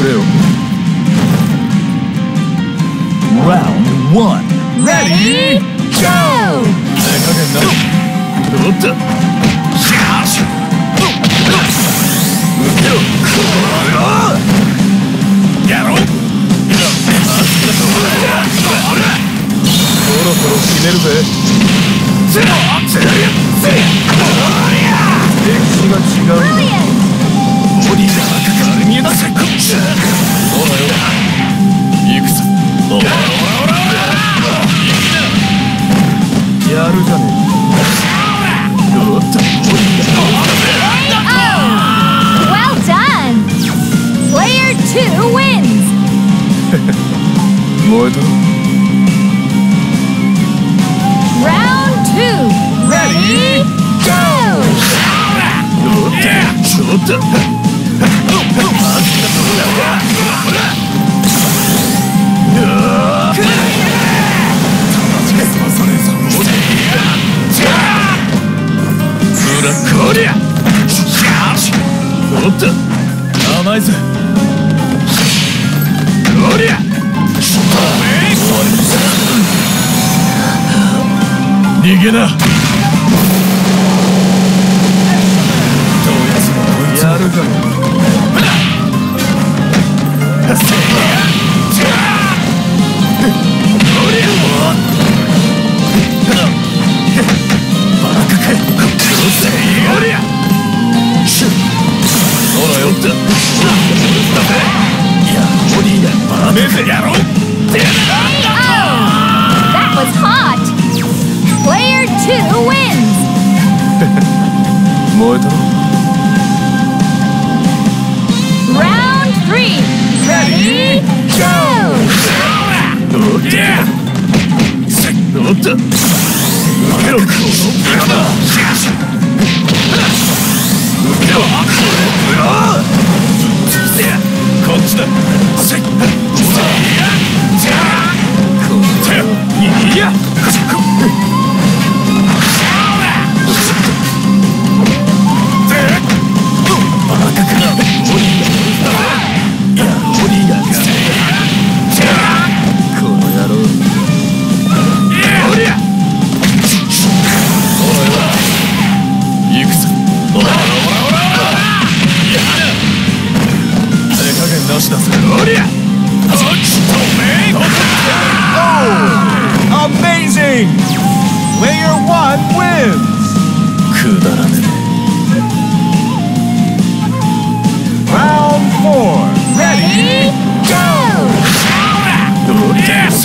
through. Round one. Ready? Go! Well done! Player 2 wins!逃げな。 That was hot! Player 2 wins! Round 3! Ready? Player 1 wins! Round 4! Ready? Go! Player 1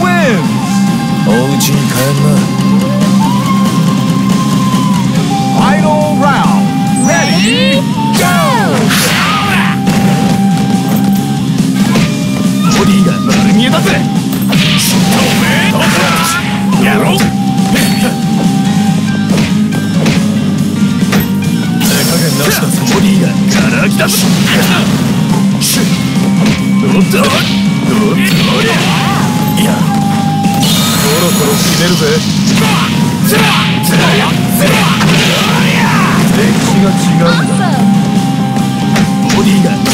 wins! お家に帰んな。 Final round! Ready? Go! ボディが丸見えだぜ。やろう。ボディがからきだぞ。どうだ。 そろそろ決めるぜ。ボディーガン。